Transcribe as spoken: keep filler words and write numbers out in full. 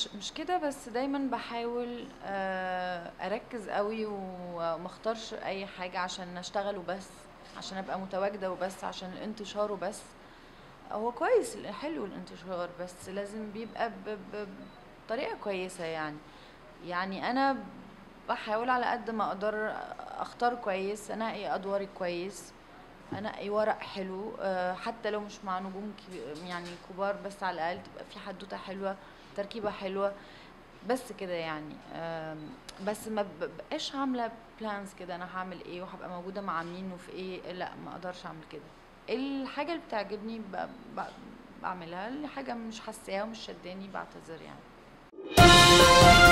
مش مش كده، بس دايما بحاول آه، اركز قوي ومختارش اي حاجه عشان اشتغل وبس، عشان ابقى متواجده وبس، عشان الانتشار وبس. هو كويس حلو الانتشار، بس لازم بيبقى ب- ب- بطريقه كويسه. يعني يعني انا بحاول على قد ما اقدر اختار كويس، انقي ادواري كويس، انقي ورق حلو، آه، حتى لو مش مع نجوم كب- يعني كبار، بس على الاقل تبقى في حدوته حلوه، تركيبه حلوه، بس كده يعني. آم، بس ما بقاش عامله بلانز كده انا هعمل ايه وهبقى موجوده مع مين وفي ايه، لا ما اقدرش اعمل كده. الحاجه اللي بتعجبني ب- ب- بعملها، الحاجه مش حاساها ومش شداني بعتذر يعني.